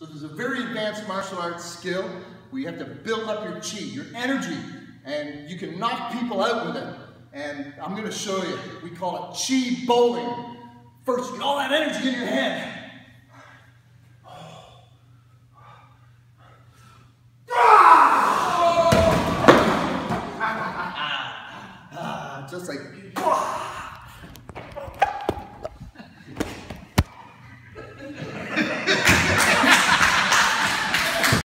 So this is a very advanced martial arts skill where you have to build up your chi, your energy, and you can knock people out with it. And I'm going to show you. We call it chi bowling. First, you get all that energy in your head. Just like,